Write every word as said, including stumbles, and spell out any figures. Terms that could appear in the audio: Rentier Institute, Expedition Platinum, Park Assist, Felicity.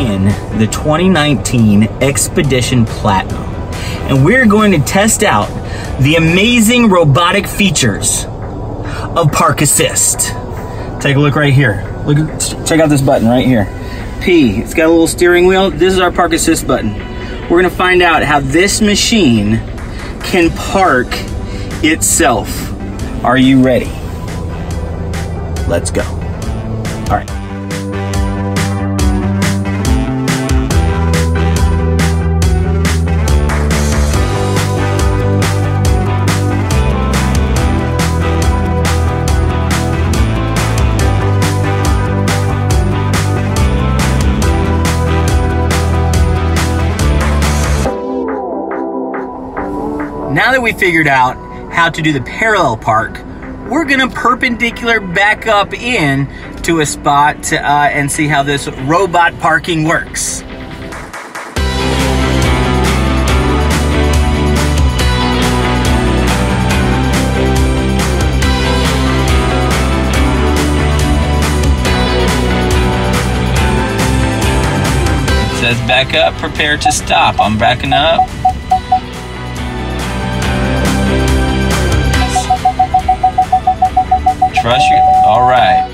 in the twenty nineteen Expedition Platinum, and we're going to test out the amazing robotic features of Park Assist. Take a look right here. Look, check out this button right here. P, it's got a little steering wheel. This is our Park Assist button. We're gonna find out how this machine can park itself. Are you ready? Let's go. All right. Now that we figured out how to do the parallel park, we're gonna perpendicular back up in to a spot to, uh, and see how this robot parking works. It says back up, prepare to stop. I'm backing up. Trust you. All right.